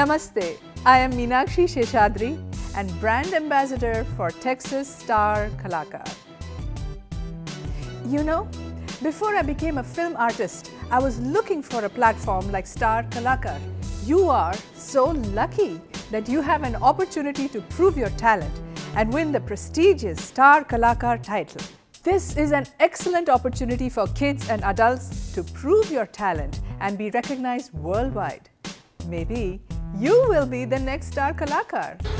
Namaste, I am Meenakshi Sheshadri and Brand Ambassador for Texas Star Kalakaar. You know, before I became a film artist, I was looking for a platform like Star Kalakaar. You are so lucky that you have an opportunity to prove your talent and win the prestigious Star Kalakaar title. This is an excellent opportunity for kids and adults to prove your talent and be recognized worldwide. Maybe you will be the next Star Kalakaar.